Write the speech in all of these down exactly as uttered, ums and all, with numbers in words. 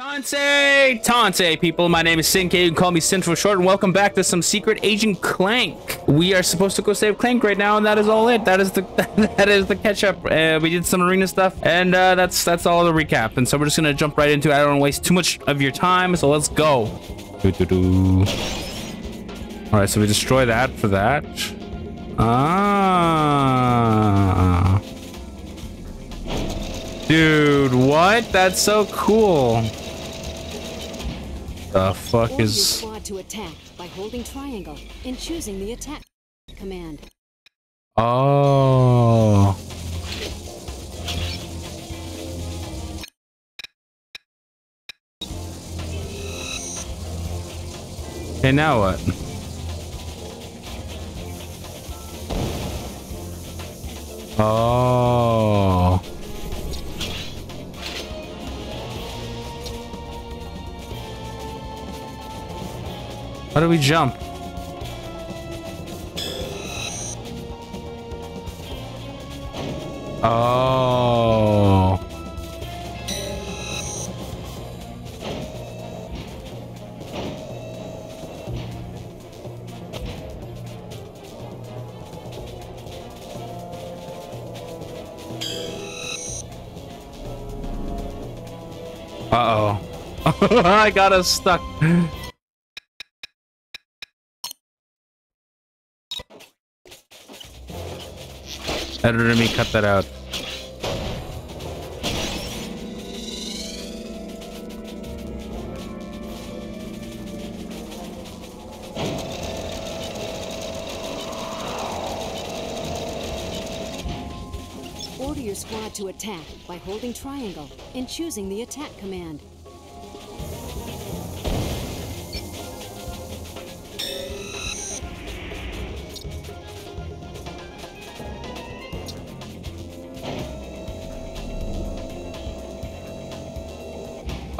Tonsei! Tonsei, people. My name is Sin-K. You can call me Central short, and welcome back to some Secret Agent Clank. We are supposed to go save Clank right now, and that is all it. That is the that is the catch-up. Uh, we did some arena stuff, and uh, that's that's all the recap. And so we're just gonna jump right into it. I don't want to waste too much of your time, so let's go. Doo -doo -doo. All right, so we destroy that for that. Ah, dude, what? That's so cool. The fuck Order is squad to attack by holding triangle and choosing the attack command. Oh. And now what? Oh. How do we jump? Oh. Uh-oh. I got us stuck. Editor me, cut that out. Order your squad to attack by holding triangle and choosing the attack command.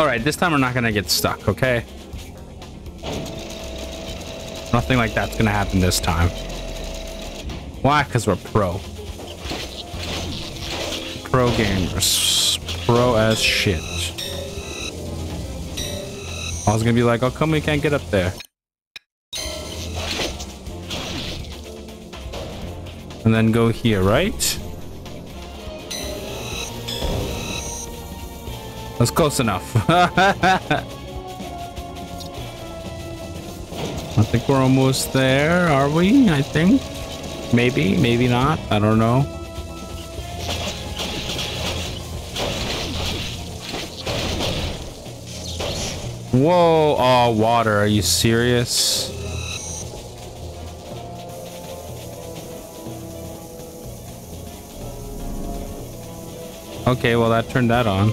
Alright, this time we're not gonna get stuck, okay? Nothing like that's gonna happen this time. Why? Because we're pro. Pro gamers. Pro as shit. I was gonna be like, oh, come we can't get up there. And then go here, right? That's close enough. I think we're almost there, are we? I think. Maybe, maybe not. I don't know. Whoa. Oh, water. Are you serious? Okay, well, that turned that on.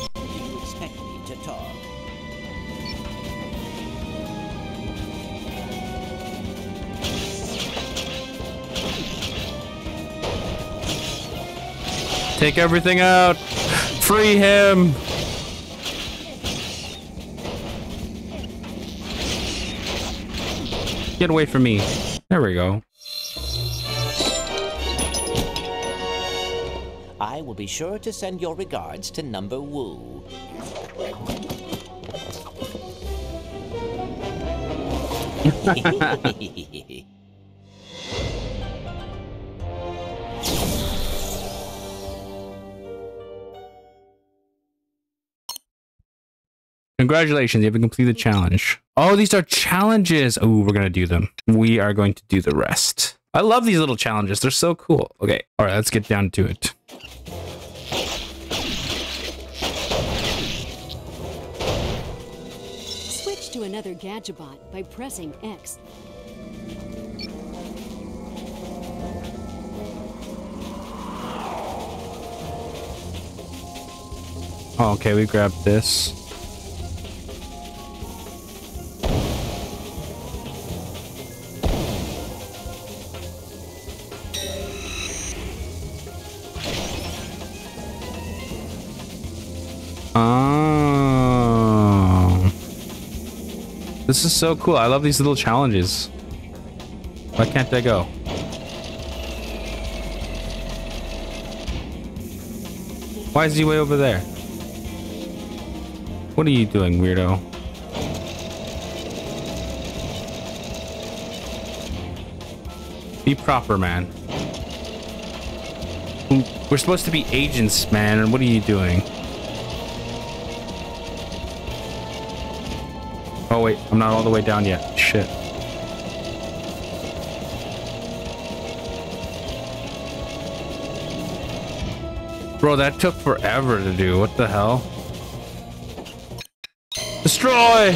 Take everything out. Free him. Get away from me. There we go. I will be sure to send your regards to Number Woo. Congratulations, you have completed the challenge. Oh, these are challenges. Oh, we're going to do them. We are going to do the rest. I love these little challenges. They're so cool. Okay. All right, let's get down to it. Switch to another Gadgetbot by pressing X. Oh, okay, we grabbed this. Oh, this is so cool. I love these little challenges. Why can't I go? Why is he way over there? What are you doing, weirdo? Be proper, man. We're supposed to be agents, man, and what are you doing? Oh, wait, I'm not all the way down yet. Shit. Bro, that took forever to do. What the hell? Destroy!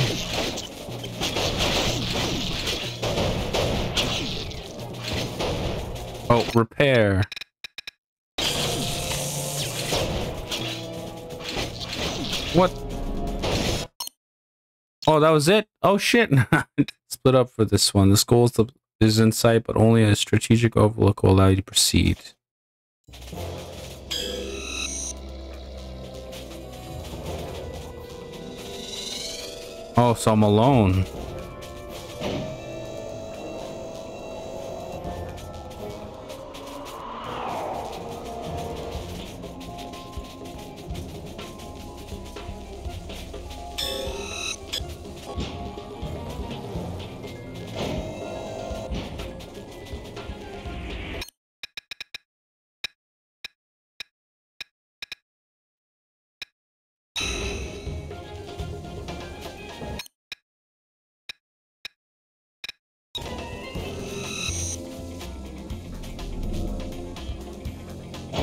Oh, repair. What? Oh, that was it? Oh, shit. Split up for this one. This goal is, the, is in sight, but only a strategic overlook will allow you to proceed. Oh, so I'm alone.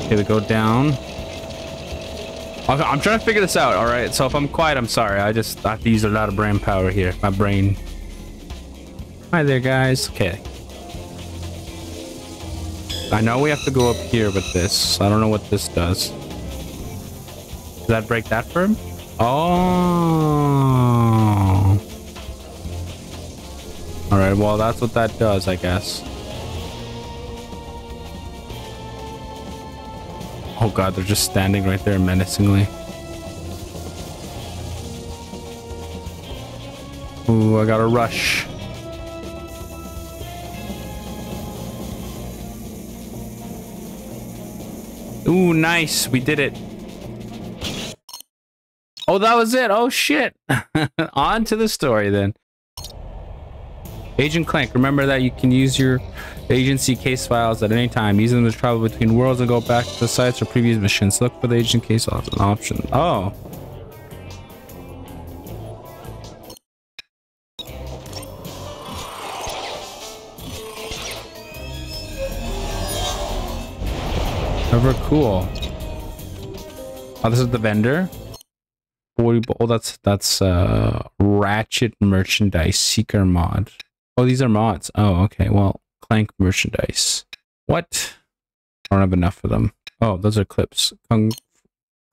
Okay, we go down. I'm trying to figure this out, alright? So if I'm quiet, I'm sorry. I just I have to use a lot of brain power here. My brain. Hi there, guys. Okay. I know we have to go up here with this. I don't know what this does. Does that break that for him? Oh. Alright, well, that's what that does, I guess. Oh god, they're just standing right there menacingly. Ooh, I gotta rush. Ooh, nice. We did it. Oh, that was it. Oh, shit. On to the story, then. Agent Clank, remember that you can use your agency case files at any time. Use them to travel between worlds and go back to the sites or previous missions. Look for the agent case files as an option. Oh. Ever cool. Oh, this is the vendor. Oh, that's, that's, uh, Ratchet Merchandise Seeker mod. Oh, these are mods. Oh, okay. Well, Clank merchandise. What? I don't have enough of them. Oh, those are clips. Kung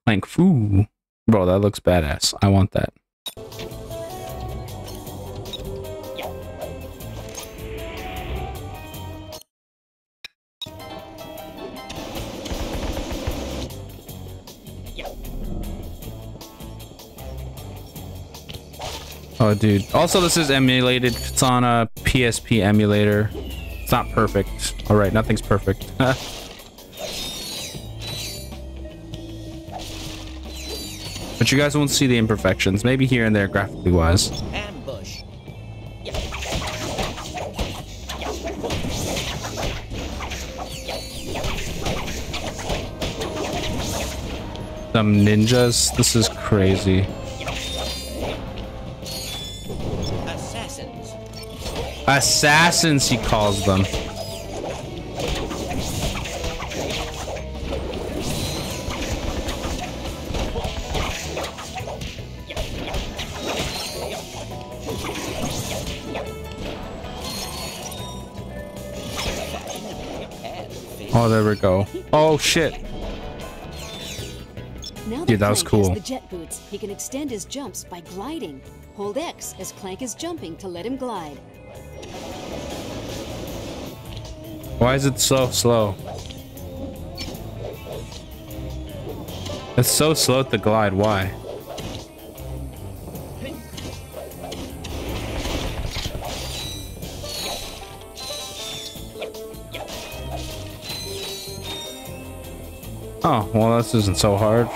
Clank Foo. Bro, that looks badass. I want that. Oh, dude. Also, this is emulated. It's on a P S P emulator. It's not perfect. All right, nothing's perfect. But you guys won't see the imperfections. Maybe here and there, graphically wise. Ambush. Some ninjas. This is crazy. Assassins, he calls them. Oh, there we go. Oh, shit. Dude, that was cool. The jet boots, he can extend his jumps by gliding. Hold X as Clank is jumping to let him glide. Why is it so slow? It's so slow to glide, why? Oh, well, this isn't so hard.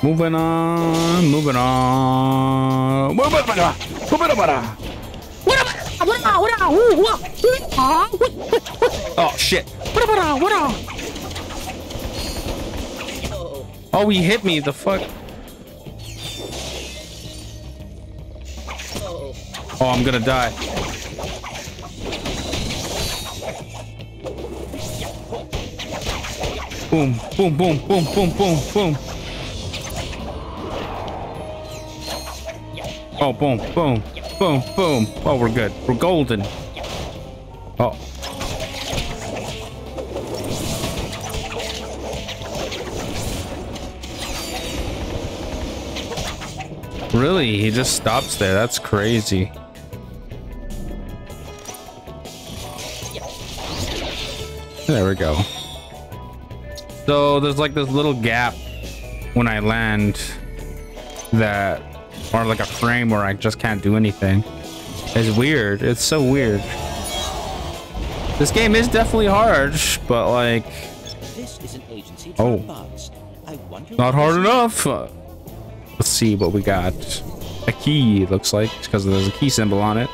Moving on, moving on. Oh shit. Oh, he hit me, the fuck. Oh, I'm gonna die. Boom, boom, boom, boom, boom, boom, boom. Oh, boom, boom, boom, boom. Oh, we're good. We're golden. Oh. Really? He just stops there. That's crazy. There we go. So there's like this little gap when I land that, or like a frame where I just can't do anything. It's weird. It's so weird. This game is definitely hard, but like, this is an agency. Oh, I wonder, not hard enough. Uh, let's see what we got. A key, looks like, because there's a key symbol on it.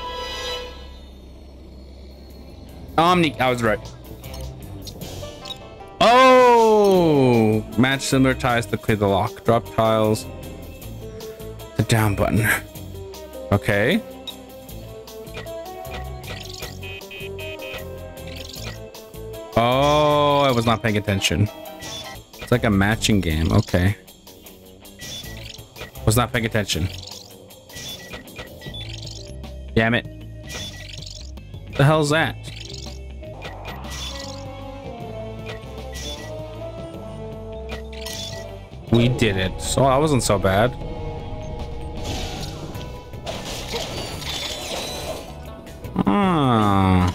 Omni. I was right. Oh, match similar ties to clear the lock. Drop tiles. The down button. Okay. Oh, I was not paying attention. It's like a matching game. Okay. Was not paying attention. Damn it. The hell's that? We did it. So that wasn't so bad. Ah.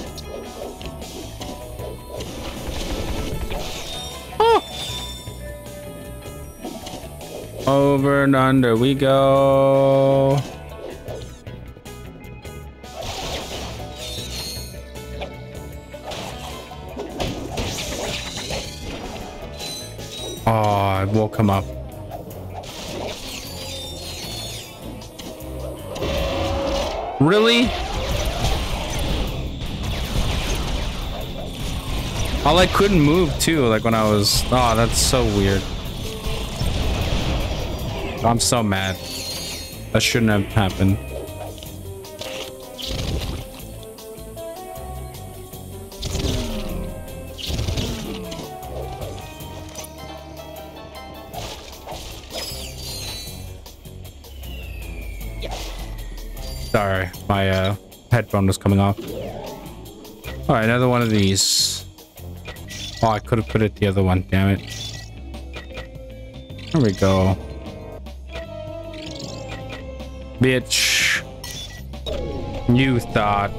Oh. Over and under we go. Oh, I woke him up. Really? I like couldn't move too, like when I was. Oh, that's so weird. I'm so mad. That shouldn't have happened. Sorry, my uh, headphone was coming off. All right, another one of these. Oh, I could have put it the other one. Damn it. There we go. Bitch. You thought.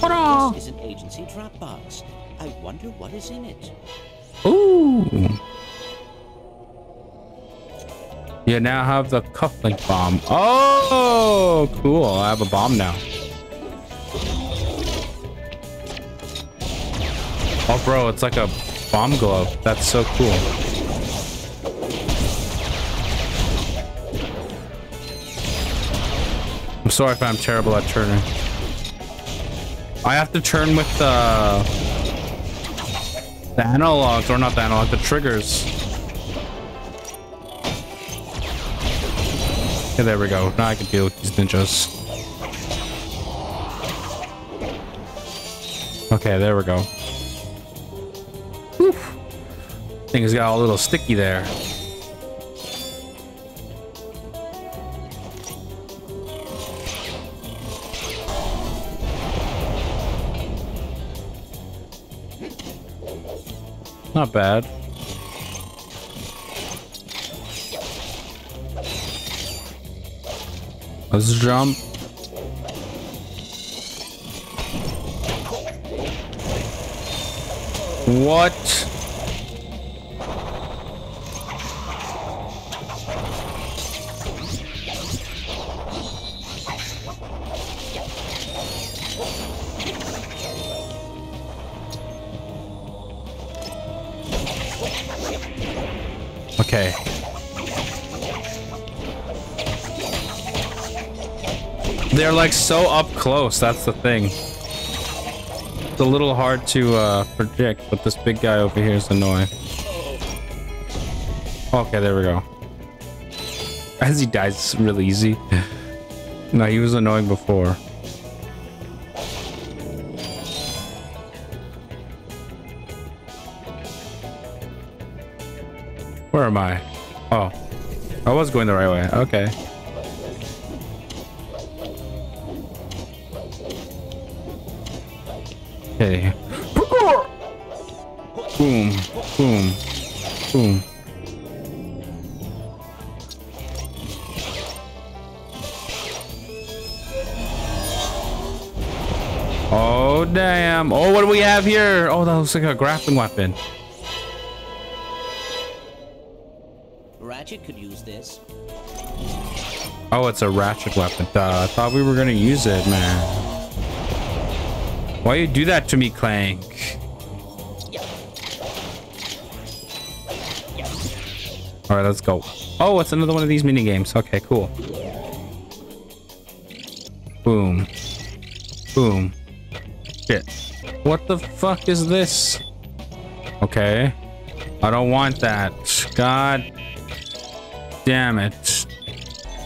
What is an agency drop box? I wonder what is in it. Ooh. You now have the cufflink bomb. Oh, cool. I have a bomb now. Oh, bro, it's like a bomb glove. That's so cool. I'm sorry if I'm terrible at turning. I have to turn with the, the analogs, or not the analogs, the triggers. Okay, there we go. Now I can deal with these ninjas. Okay, there we go. Oof. Things got a little sticky there. Not bad. Let's jump. What? Okay. They're like so up close, that's the thing. It's a little hard to uh, predict, but this big guy over here is annoying. Okay, there we go. As he dies, it's really easy. No, he was annoying before. Where am I? Oh, I was going the right way. Okay. Okay. Boom, boom, boom. Oh, damn. Oh, what do we have here? Oh, that looks like a grappling weapon. Ratchet could use this. Oh, it's a ratchet weapon. Duh, I thought we were gonna use it, man. Why you do that to me, Clank? Yep. Yep. All right, let's go. Oh, it's another one of these mini games. Okay, cool. Boom. Boom. Shit. What the fuck is this? Okay. I don't want that. God damn it.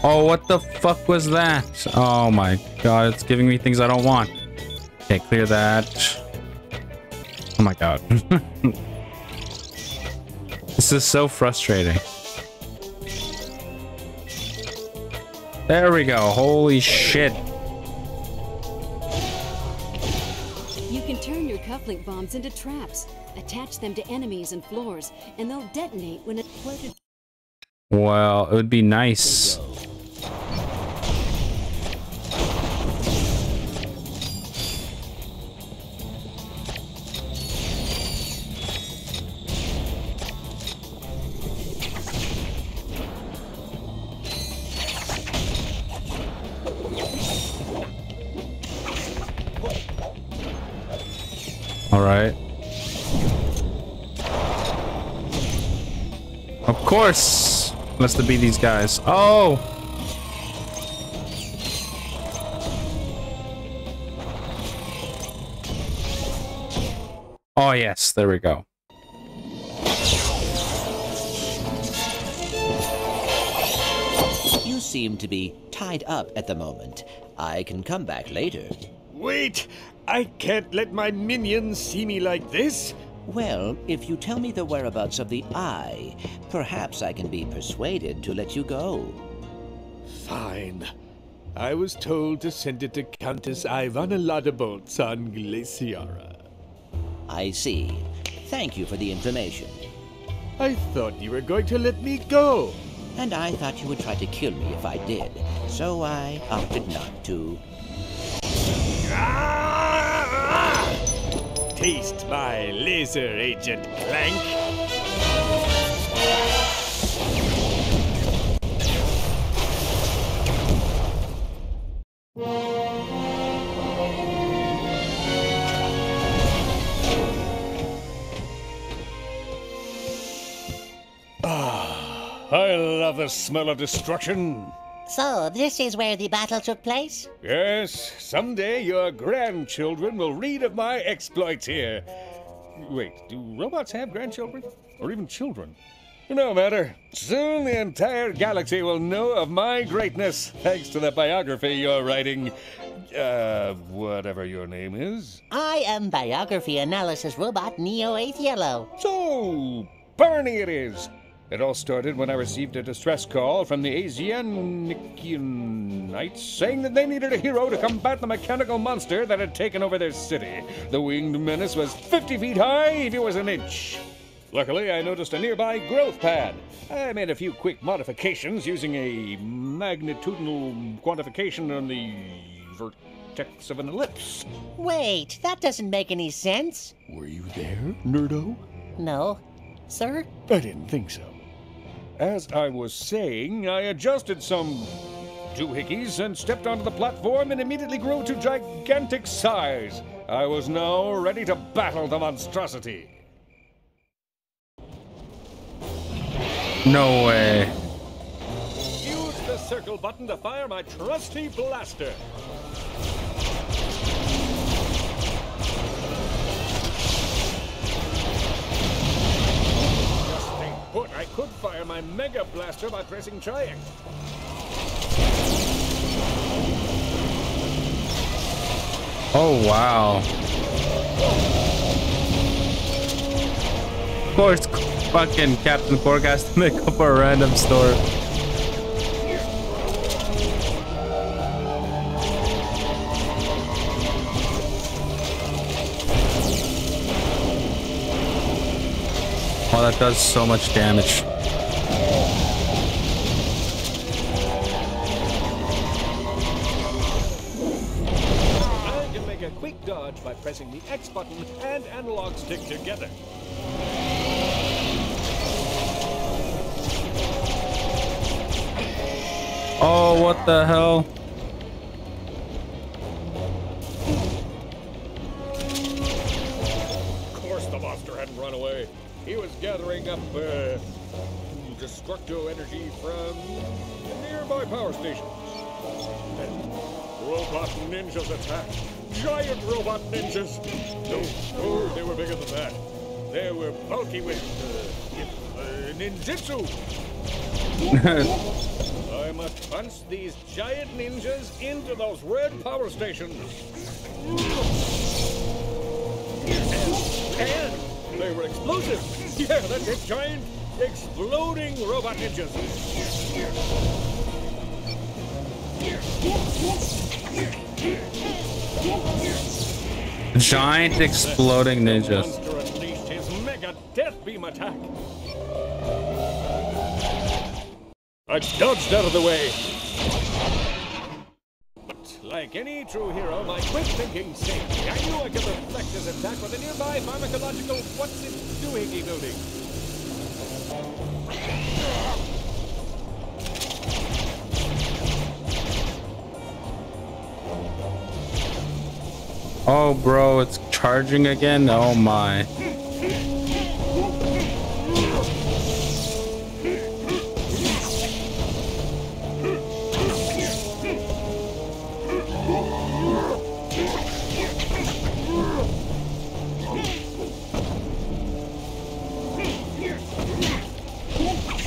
Oh, what the fuck was that? Oh my god, it's giving me things I don't want. Okay, clear that. Oh my god. This is so frustrating. There we go. Holy shit. You can turn your cufflink bombs into traps. Attach them to enemies and floors, and they'll detonate when it's flooded. Well, it would be nice. All right. Of course. Must have been these guys. Oh! Oh, yes. There we go. You seem to be tied up at the moment. I can come back later. Wait! I can't let my minions see me like this. Well, if you tell me the whereabouts of the eye, perhaps I can be persuaded to let you go. Fine. I was told to send it to Countess Ivana Ladaboltz on Glaciara. I see. Thank you for the information. I thought you were going to let me go. And I thought you would try to kill me if I did, so I opted not to. Ah! Taste my laser, Agent Clank. Ah, I love the smell of destruction. So, this is where the battle took place? Yes. Someday your grandchildren will read of my exploits here. Wait, do robots have grandchildren? Or even children? No matter. Soon the entire galaxy will know of my greatness, thanks to the biography you're writing. Uh, whatever your name is. I am Biography Analysis Robot Neo eight Yellow. So, Barney it is. It all started when I received a distress call from the Asian Knights saying that they needed a hero to combat the mechanical monster that had taken over their city. The winged menace was fifty feet high if it was an inch. Luckily, I noticed a nearby growth pad. I made a few quick modifications using a magnitudinal quantification on the vertex of an ellipse. Wait, that doesn't make any sense. Were you there, Nerdo? No. Sir? I didn't think so. As I was saying, I adjusted some doohickeys and stepped onto the platform and immediately grew to gigantic size. I was now ready to battle the monstrosity. No way. Use the circle button to fire my trusty blaster. Just think put, I could fire my mega blaster by pressing triangle. Oh, wow. Of course, fucking Captain Forecast to make up a random store. Oh, that does so much damage. By pressing the X button and analog stick together. Oh, what the hell? Of course the monster hadn't run away. He was gathering up uh, destructo energy from nearby power stations. Robot ninjas attacked. Giant robot ninjas! No, no, they were bigger than that. They were bulky with uh, uh, ninjutsu. I must punch these giant ninjas into those red power stations. And, and they were explosive. Yeah, that's it, giant exploding robot ninjas. Giant exploding ninjas. I dodged out of the way. But like any true hero, my quick thinking saved me. I knew I could reflect his attack with a nearby pharmacological what's it doing building. Oh, bro, it's charging again? Oh, my.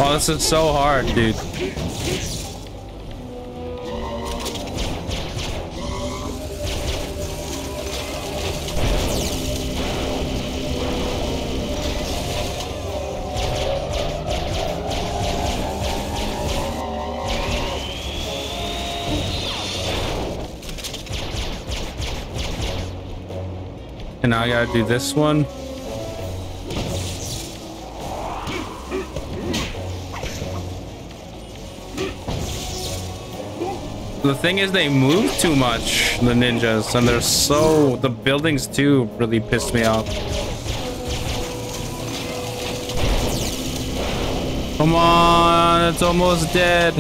Oh, this is so hard, dude. Now I gotta do this one. The thing is, they move too much, the ninjas, and they're so... The buildings, too, really pissed me off. Come on, it's almost dead.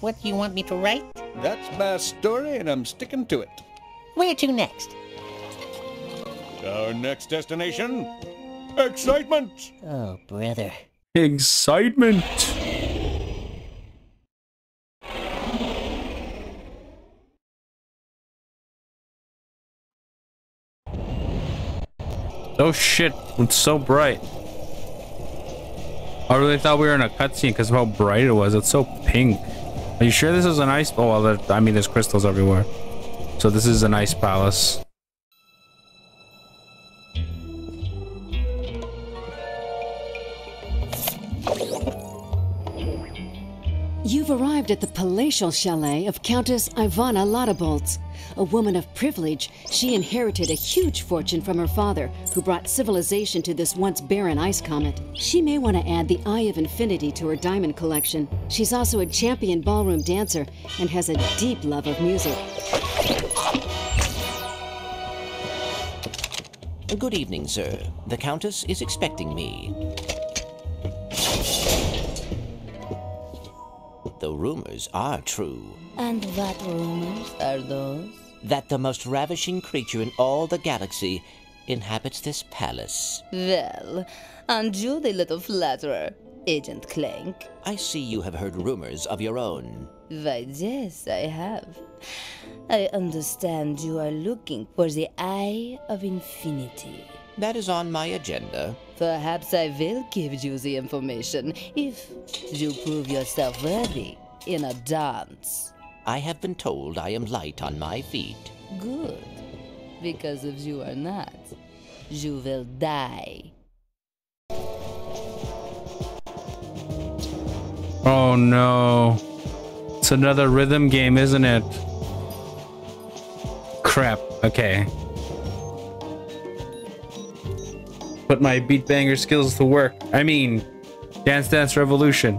What you want me to write? That's my story, and I'm sticking to it. Where to next? Our next destination? Excitement! Oh, brother. Excitement! Oh shit, it's so bright. I really thought we were in a cutscene because of how bright it was. It's so pink. Are you sure this is an ice? Oh, well, there, I mean, there's crystals everywhere. So this is an ice palace. You've arrived at the palatial chalet of Countess Ivana Ladaboltz. A woman of privilege, she inherited a huge fortune from her father, who brought civilization to this once barren ice comet. She may want to add the Eye of Infinity to her diamond collection. She's also a champion ballroom dancer and has a deep love of music. Good evening, sir. The Countess is expecting me. The rumors are true. And what rumors are those? That the most ravishing creature in all the galaxy inhabits this palace. Well, unduly little flatterer, Agent Clank. I see you have heard rumors of your own. Why, yes, I have. I understand you are looking for the Eye of Infinity. That is on my agenda. Perhaps I will give you the information if you prove yourself worthy in a dance. I have been told I am light on my feet. Good. Because if you are not, you will die. Oh no. It's another rhythm game, isn't it? Crap. Okay. Put my beat banger skills to work. I mean, Dance Dance Revolution.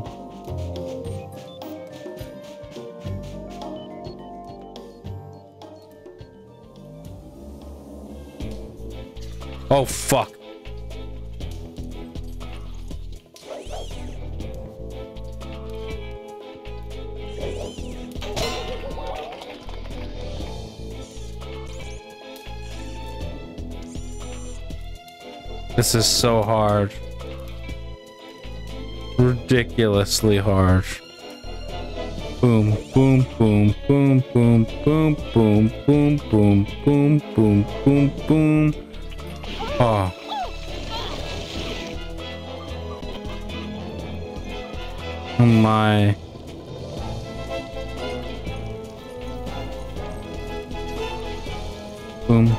Oh fuck. This is so hard. Ridiculously hard. Boom, boom, boom, boom, boom, boom, boom, boom, boom, boom, boom, boom, boom. Oh. Oh my. Boom.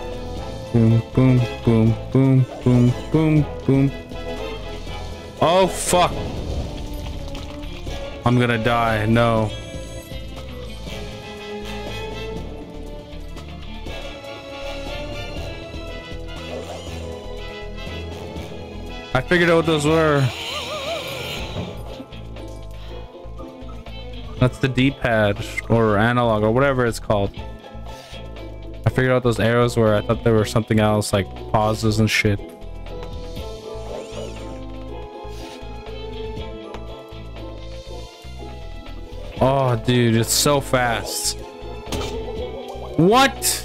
Boom, boom, boom, boom, boom, boom, boom. Oh, fuck. I'm gonna die. No. I figured out what those were. That's the D-pad or analog or whatever it's called. I figured out those arrows were. I thought they were something else, like pauses and shit. Oh, dude, it's so fast. What?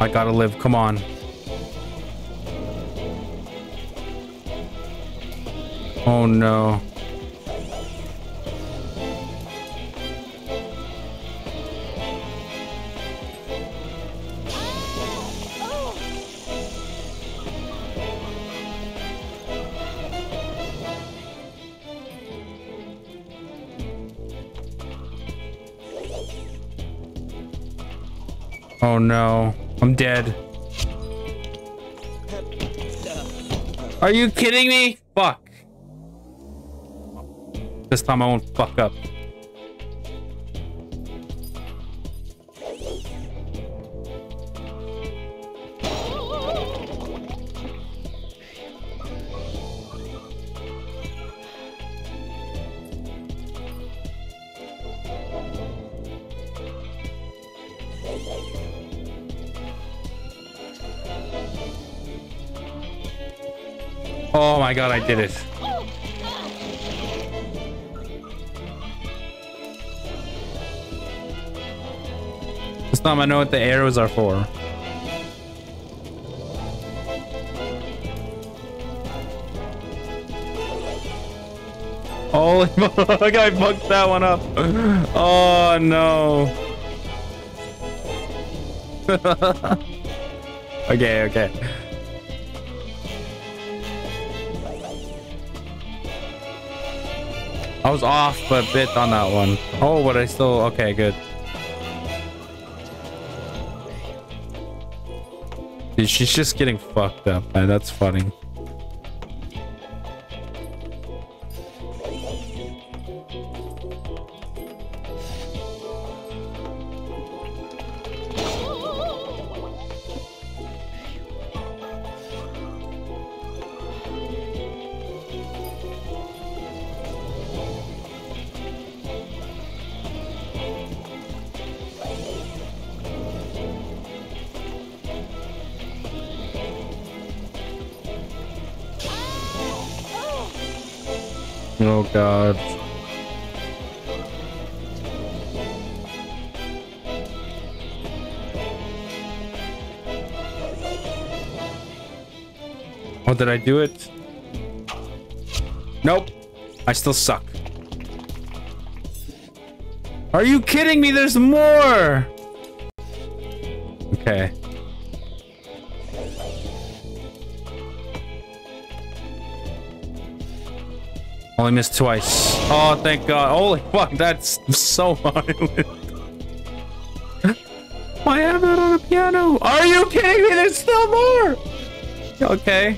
I gotta live. Come on. Oh, no. Oh no, I'm dead. Are you kidding me? Fuck. This time I won't fuck up. Oh my god, I did it. This time I know what the arrows are for. Holy fuck, I fucked that one up. Oh no. Okay, okay. I was off but bit on that one. Oh, but I still... Okay, good. Dude, she's just getting fucked up, man. That's funny. Oh god. Oh, did I do it? Nope. I still suck. Are you kidding me? There's more! Okay. Only missed twice. Oh, thank God. Holy fuck, that's so violent. Why have that on the piano? Are you kidding me? There's still more! Okay.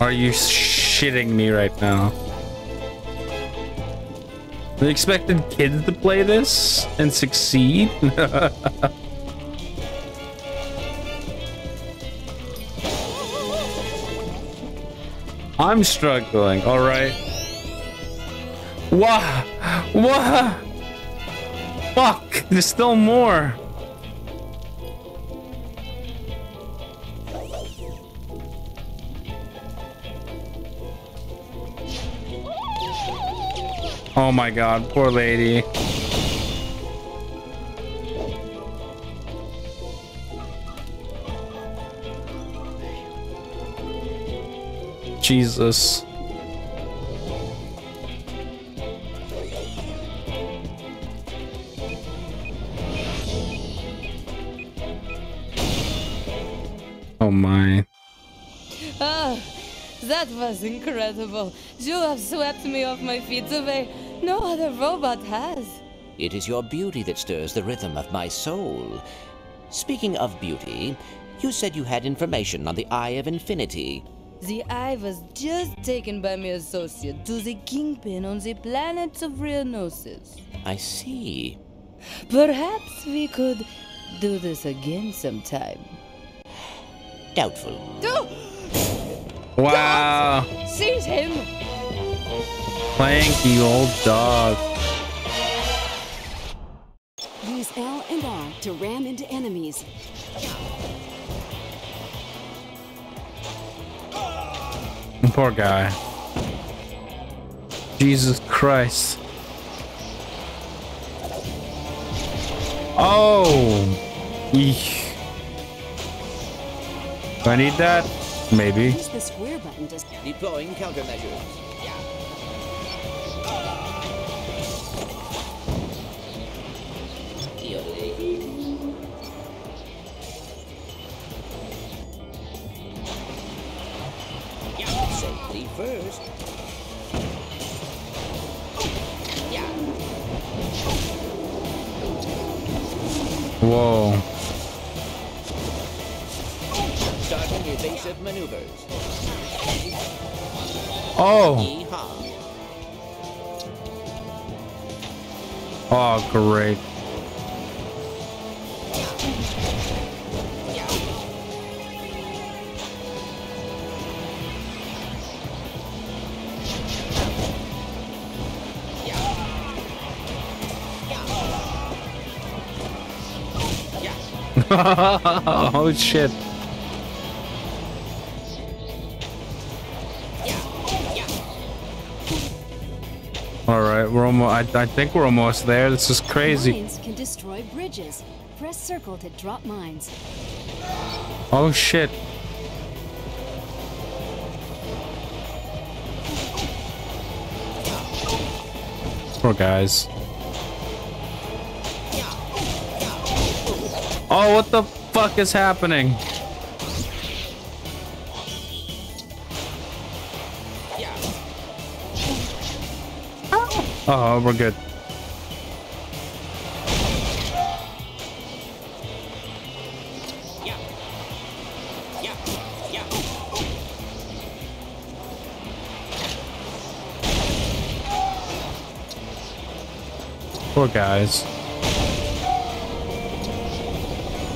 Are you shitting me right now? They expected kids to play this and succeed? I'm struggling, alright. Wah! Wah! Fuck! There's still more! Oh my god, poor lady. Jesus. Oh my. Ah, that was incredible. You have swept me off my feet away. No other robot has. It is your beauty that stirs the rhythm of my soul. Speaking of beauty, you said you had information on the Eye of Infinity. The Eye was just taken by my associate to the Kingpin on the planets of Realgnosis. I see. Perhaps we could do this again sometime. Doubtful. Wow. Don't seize him! Planky, old dog. Use L and R to ram into enemies. Poor guy. Jesus Christ. Oh. Eek. Do I need that? Maybe. Use the square button to deploying countermeasures. First. Yeah. Whoa. Starting evasive maneuvers. Oh. Oh, great. Oh shit. All right, we're almost. I, I think we're almost there. This is crazy. Mines can destroy bridges. Press circle to drop mines. Oh shit. Poor guys. Oh, what the fuck is happening? Oh, we're good. Poor guys.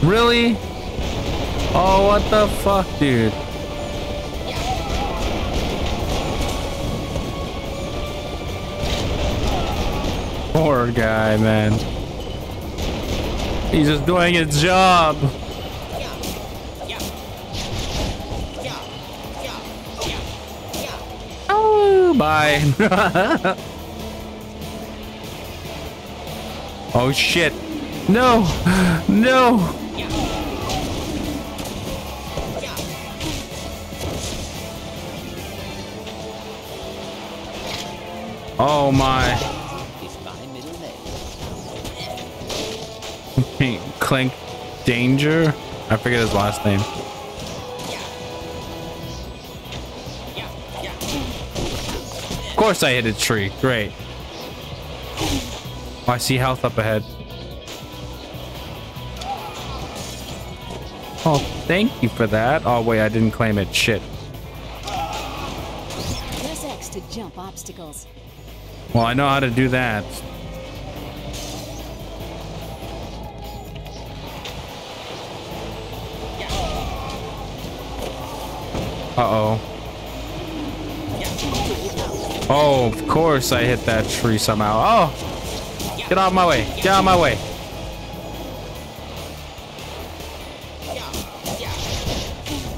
Really? Oh, what the fuck, dude? Poor guy, man. He's just doing his job. Oh, bye. Oh, shit. No, no. Oh my. Clink Danger? I forget his last name. Of course I hit a tree. Great. Oh, I see health up ahead. Oh, thank you for that. Oh, wait, I didn't claim it. Shit. Press X to jump obstacles. Well, I know how to do that. Uh-oh. Oh, of course I hit that tree somehow. Oh! Get out of my way. Get out of my way.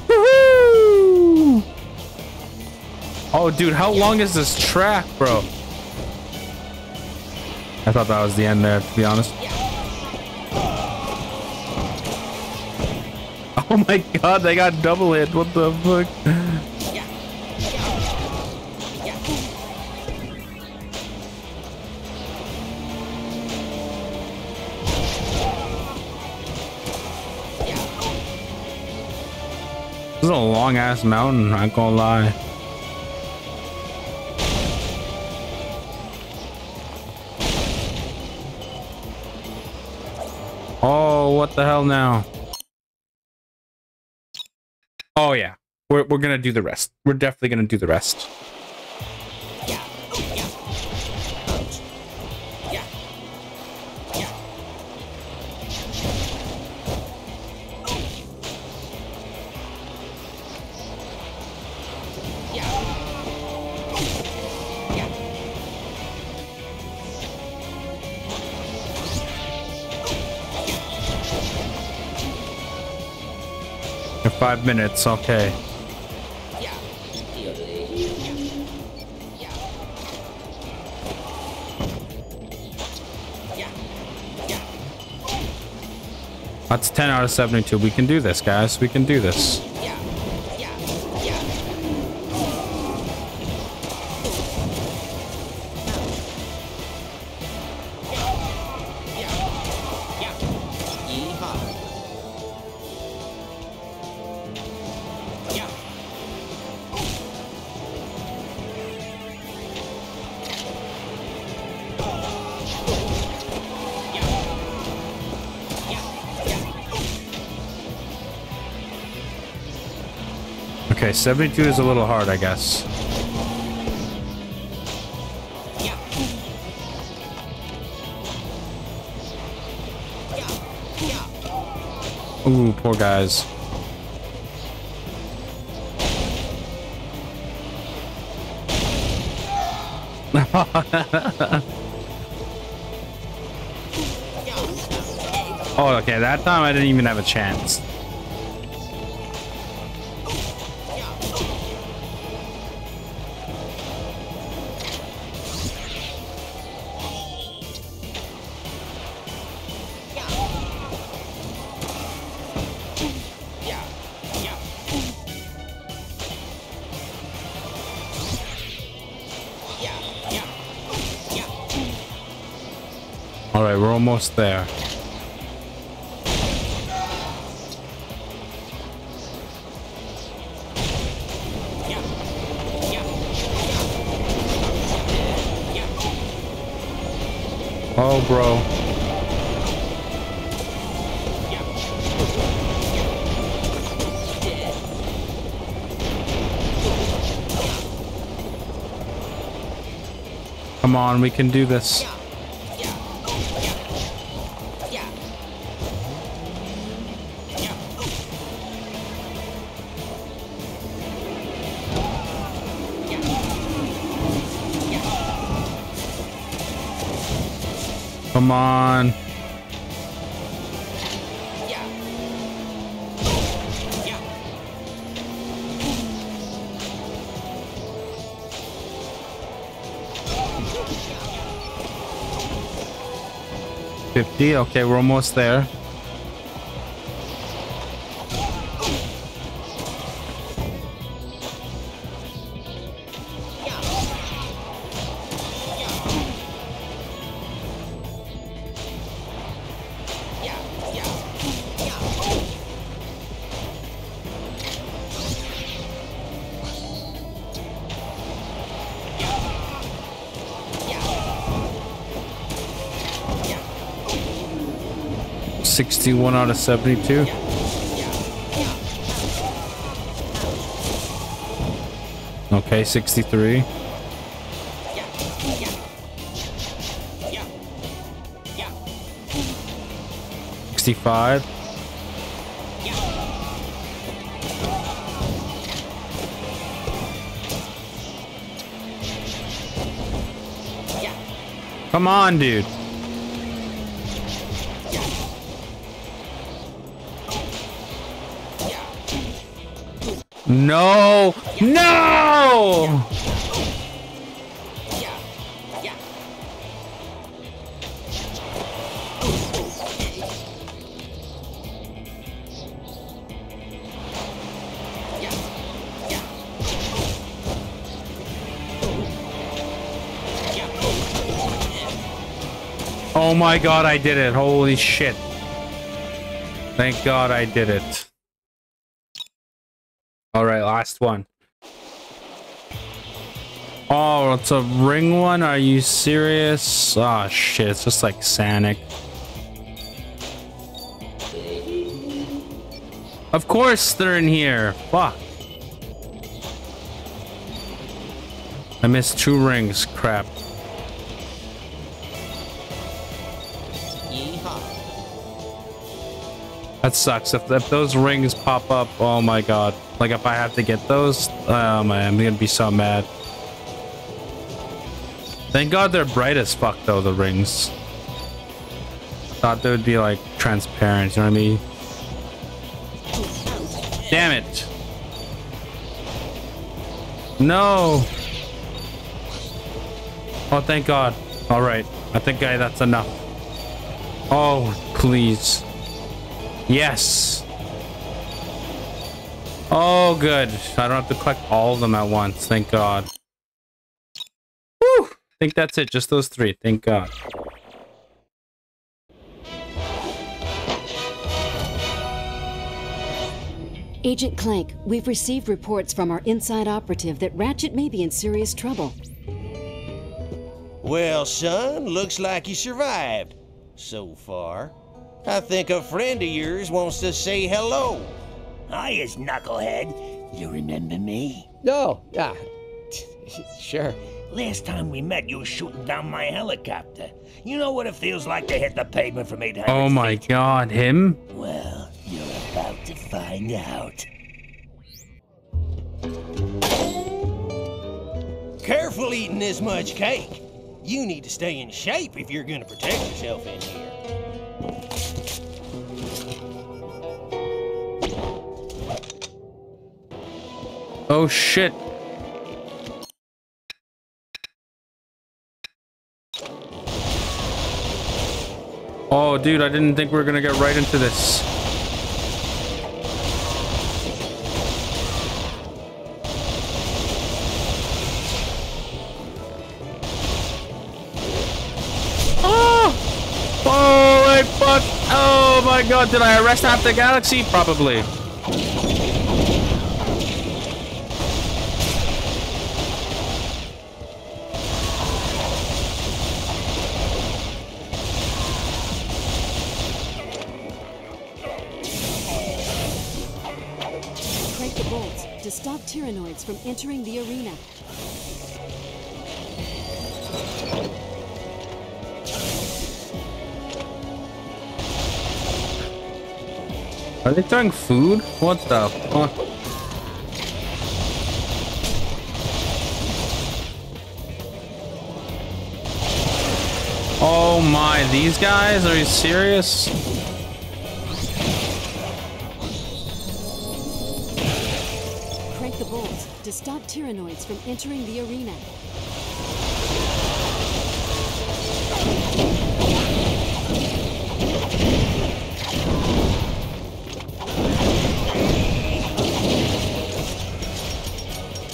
Woohoo! Oh, dude, how long is this track, bro? I thought that was the end there, to be honest. Oh my god, they got double hit. What the fuck? This is a long ass mountain, I ain't gonna lie. Oh, what the hell now? Oh, yeah. We're, we're going to do the rest. We're definitely going to do the rest. Yeah. Yeah. Yeah. Yeah. Yeah. Five minutes, okay. That's ten out of seventy-two. We can do this, guys. We can do this. Okay, seventy-two is a little hard, I guess. Ooh, poor guys. Oh, okay, that time I didn't even have a chance. Almost there. Oh, bro. Come on, we can do this. Come on. fifty, okay, we're almost there. sixty-one out of seventy-two. Okay, sixty-three. sixty-five. Come on, dude. No! No! Oh my god, I did it. Holy shit. Thank god I did it. Alright, last one. Oh, it's a ring one? Are you serious? Oh shit, it's just like Sonic. Of course they're in here. Fuck. I missed two rings. Crap. That sucks. If, if those rings pop up, oh my god. Like, if I have to get those, oh man, I'm gonna be so mad. Thank god they're bright as fuck, though, the rings. Thought they would be, like, transparent, you know what I mean? Damn it! No! Oh, thank god. Alright. I think I, that's enough. Oh, please. Yes. Oh, good. I don't have to collect all of them at once. Thank god. Woo! I think that's it. Just those three. Thank god. Agent Clank, we've received reports from our inside operative that Ratchet may be in serious trouble. Well, son, looks like you survived. So far. I think a friend of yours wants to say hello. Hiya, Knucklehead. You remember me? No, oh, yeah. Sure. Last time we met, you were shooting down my helicopter. You know what it feels like to hit the pavement from eight hundred Oh my feet? God, him? Well, you're about to find out. Careful eating this much cake. You need to stay in shape if you're going to protect yourself in here. Oh shit. Oh dude, I didn't think we were gonna get right into this. Oh! Holy fuck! Oh my god, did I arrest half the galaxy? Probably. Stop tyrannoids from entering the arena. Are they throwing food? What the fuck? Oh my, these guys? Are you serious? Crank the bolts to stop tyrannoids from entering the arena.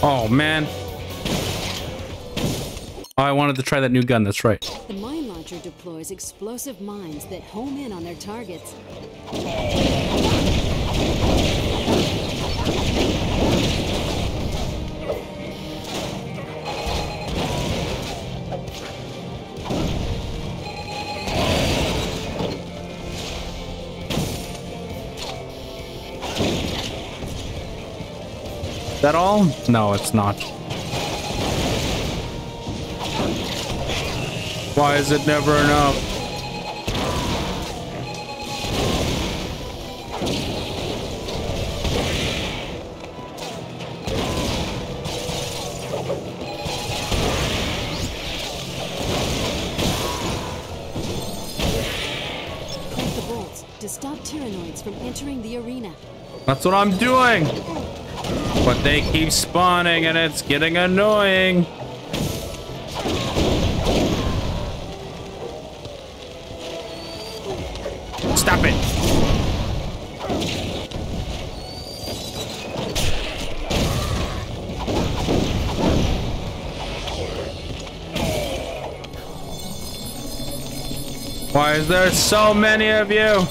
Oh man. Oh, I wanted to try that new gun, that's right. The mine launcher deploys explosive mines that home in on their targets. Is that all? No, it's not. Why is it never enough? Crank the bolts to stop tyrannoids from entering the arena. That's what I'm doing! But they keep spawning and it's getting annoying. Stop it. Why is there so many of you?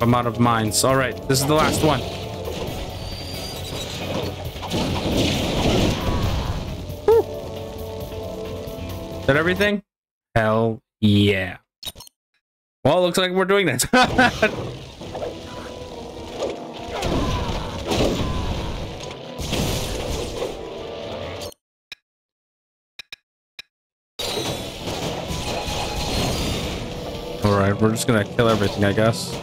I'm out of mines. All right, this is the last one. Woo. Is that everything? Hell yeah. Well, it looks like we're doing this. All right, we're just gonna kill everything, I guess.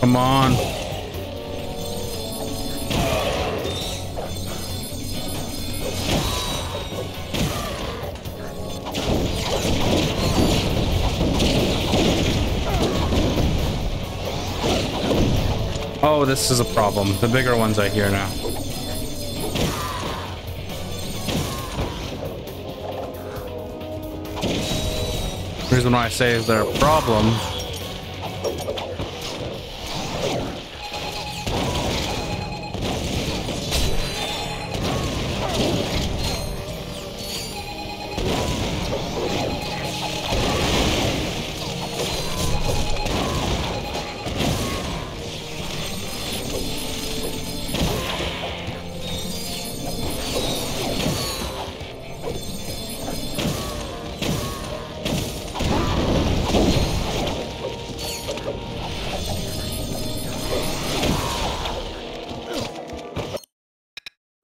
Come on. Oh, this is a problem. The bigger ones I hear now. The reason why I say is they're a problem.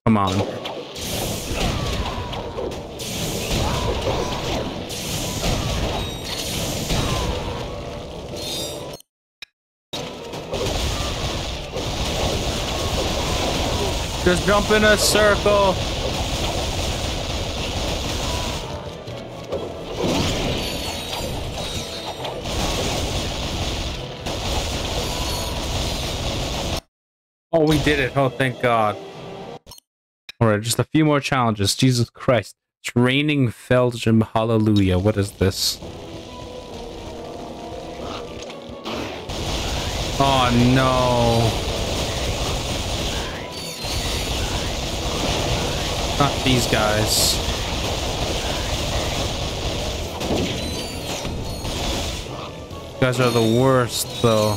Come on. Just jump in a circle. Oh, we did it. Oh, thank God. All right, just a few more challenges. Jesus Christ. It's raining Felgem. Hallelujah. What is this? Oh, no. Not these guys. You guys are the worst, though.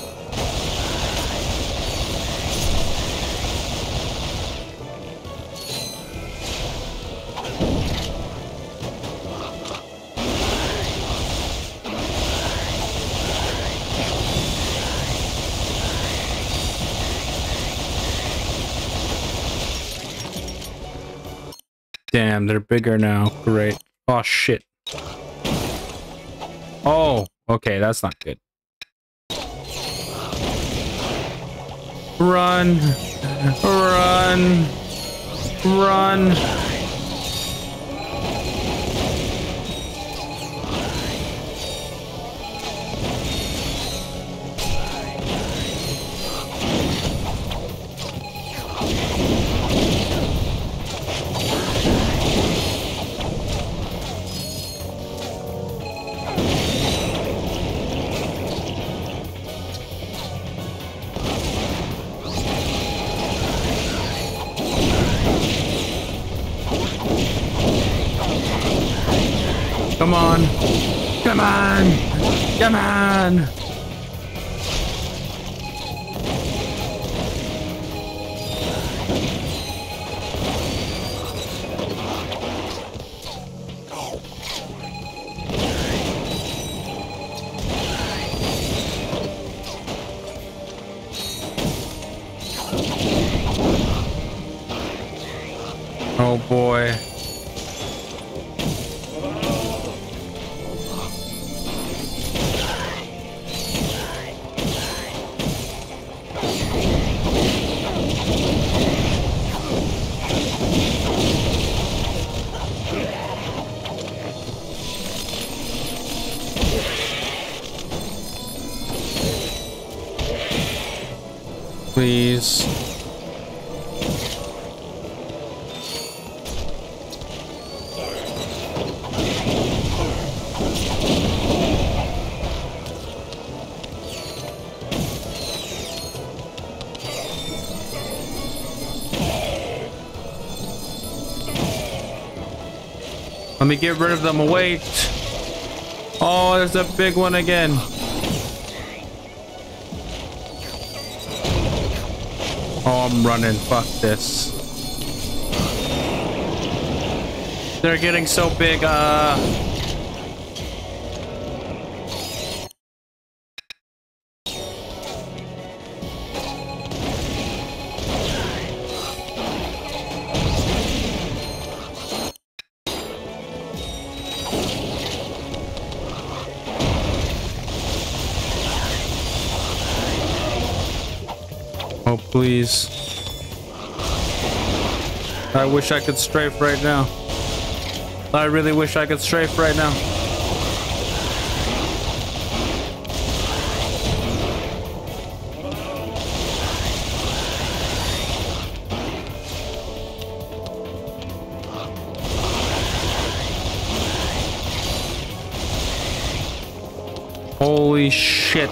Damn, they're bigger now. Great. Oh, shit. Oh, okay, that's not good. Run! Run! Run! Come on! Come on! Come on! Oh boy. Please. Let me get rid of them. Wait. Oh, there's a big one again. Oh, I'm running. Fuck this. They're getting so big. Uh... Oh, please. I wish I could strafe right now. I really wish I could strafe right now. Holy shit.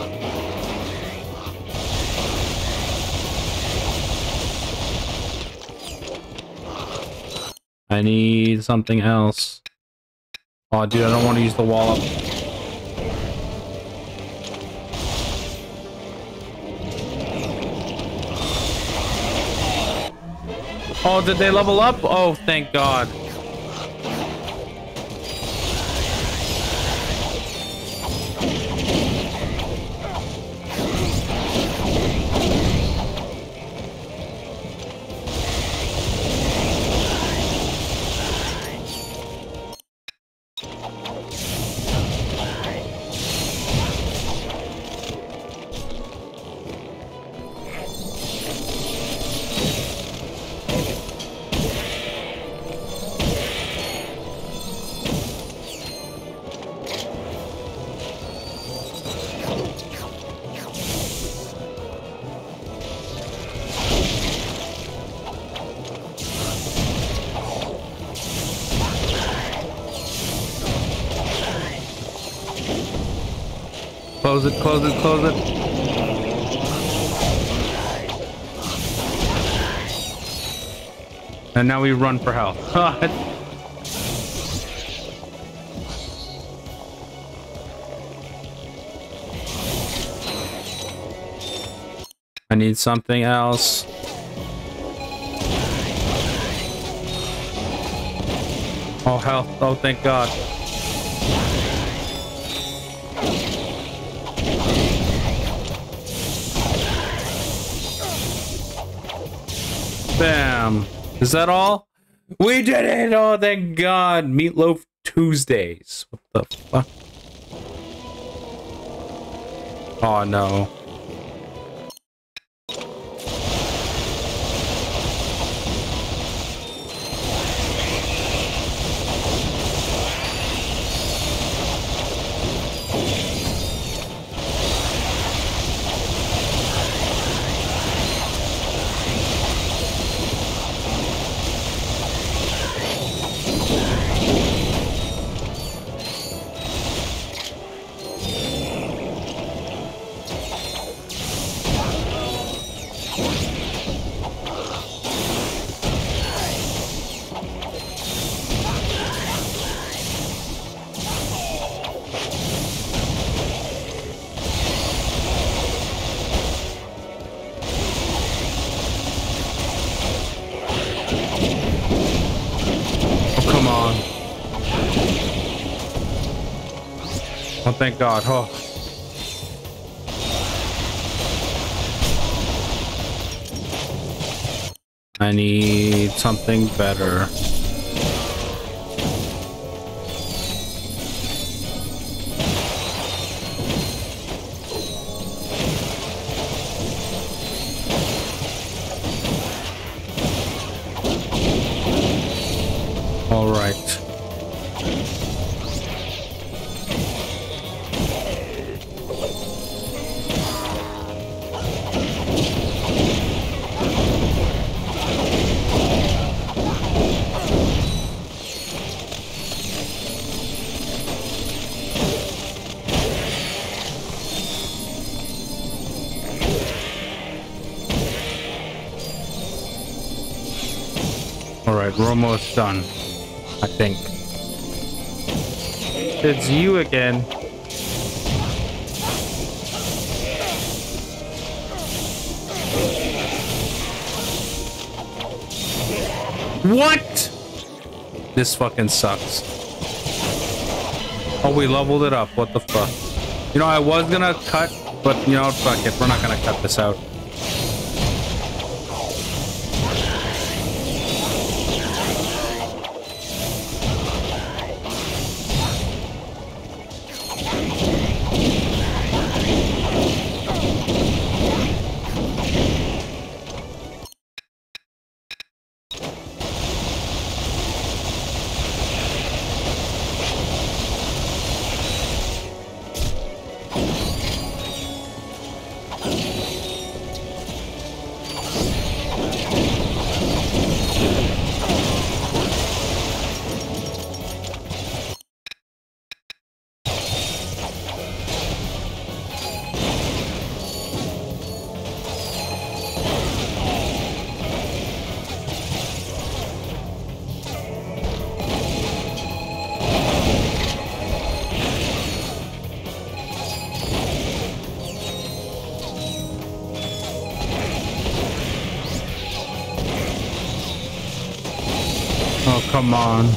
I need something else. Oh, dude, I don't want to use the wall up. Oh, did they level up? Oh, thank God. Close it, close it, close it. And now we run for health. I need something else. Oh, health. Oh, thank God. Bam. Is that all? We did it! Oh, thank God. Meatloaf Tuesdays. What the fuck? Oh, no. Thank God, huh? Oh. I need something better. All right. We're almost done, I think. It's you again. What? This fucking sucks. Oh, we leveled it up. What the fuck? You know, I was gonna cut, but you know, fuck it. We're not gonna cut this out. Come on.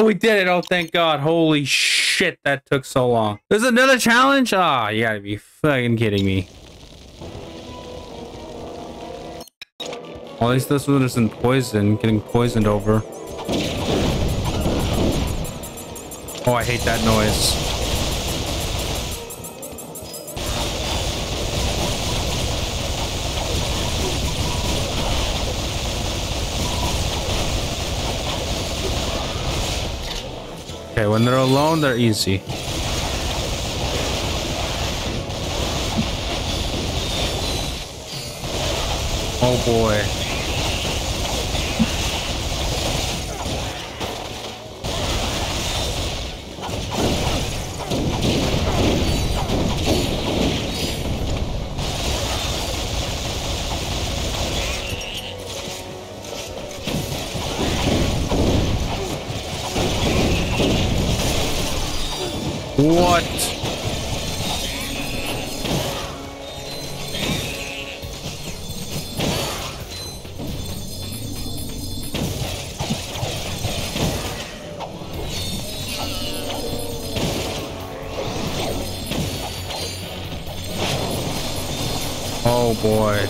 Oh, we did it. Oh, thank God. Holy shit, that took so long. There's another challenge? Ah, oh, you gotta be fucking kidding me. Well, at least this one isn't poison, getting poisoned over. Oh, I hate that noise. Okay, when they're alone, they're easy. Oh boy. What? Oh boy.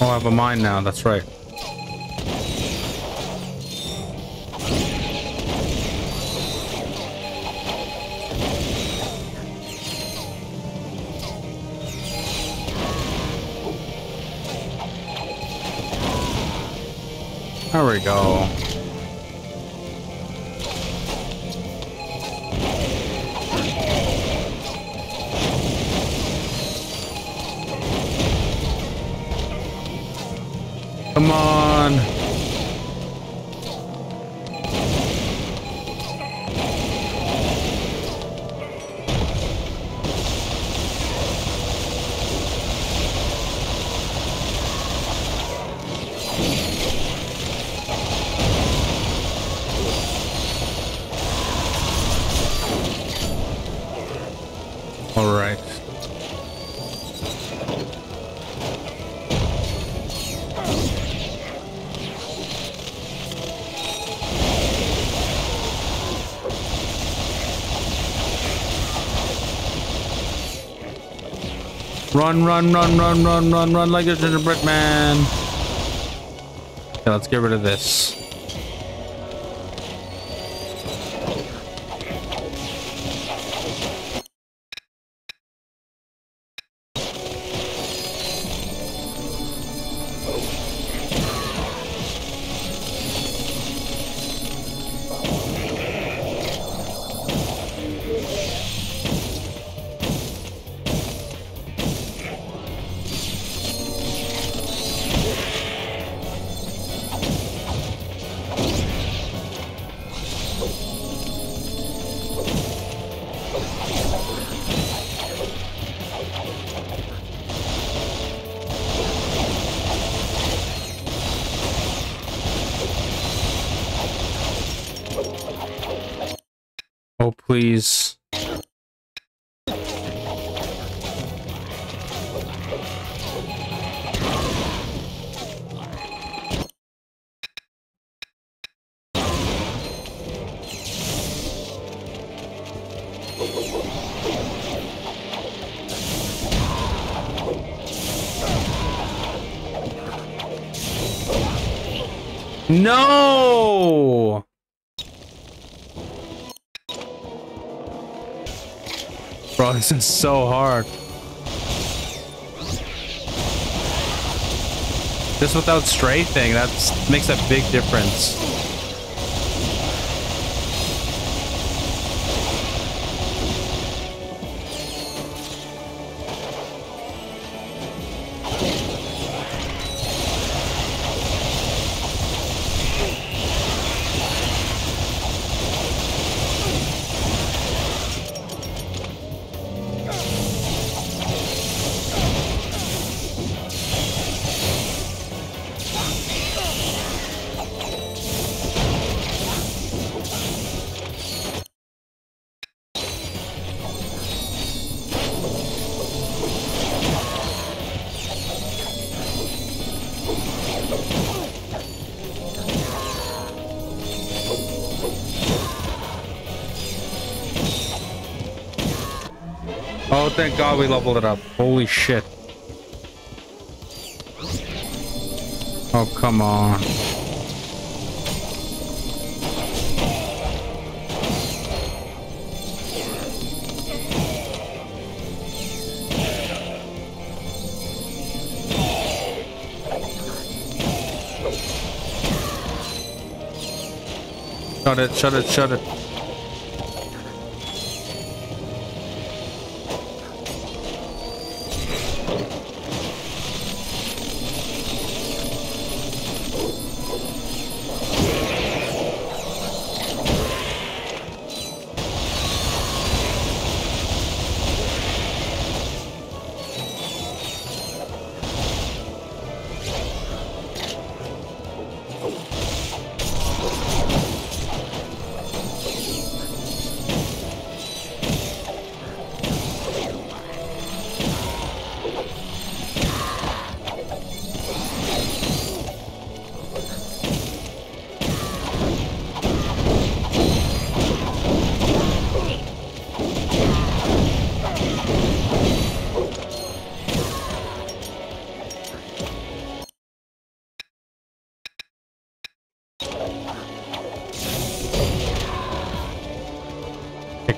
Oh, I have a mine now, that's right. There we go. Come on. All right. Run, run, run, run, run, run, run like a gingerbread man. Okay, let's get rid of this. Oh, please. No! Bro, this is so hard. This without strafing, that makes a big difference. Oh, thank God we leveled it up. Holy shit. Oh, come on. Shut it, shut it, shut it.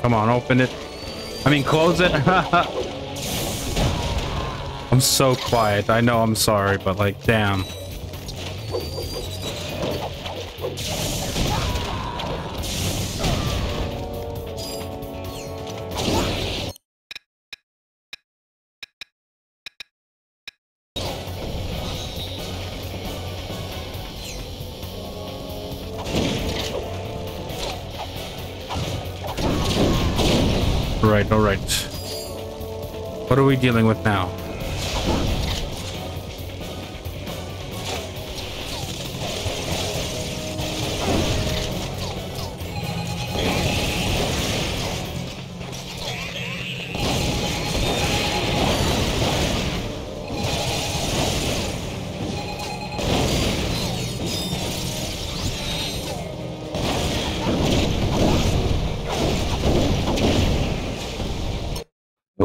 Come on, open it. I mean, close it. I'm so quiet. I know, I'm sorry, but like, damn. All right. What are we dealing with now?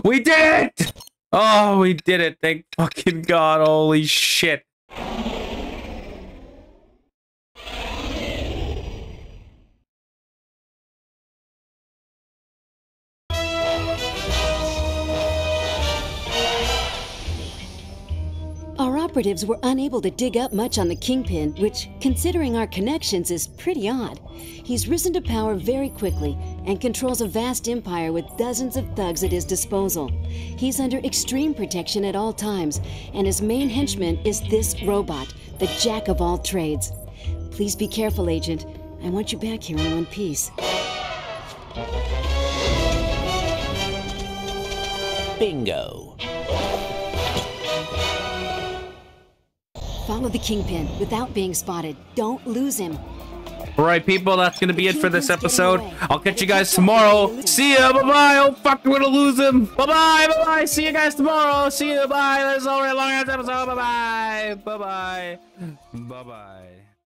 We did it! Oh, we did it. Thank fucking God. Holy shit. Our operatives were unable to dig up much on the Kingpin, which, considering our connections, is pretty odd. He's risen to power very quickly and controls a vast empire with dozens of thugs at his disposal. He's under extreme protection at all times, and his main henchman is this robot, the jack of all trades. Please be careful, Agent. I want you back here in one piece. Bingo. Follow the Kingpin without being spotted. Don't lose him. All right, people, that's gonna be it for this episode. I'll catch you guys tomorrow. See ya, bye-bye. Oh, fuck, we're gonna lose him. Bye-bye, bye-bye. See you guys tomorrow. See ya, bye. That's all right, long ass episode. Bye-bye. Bye-bye. Bye-bye.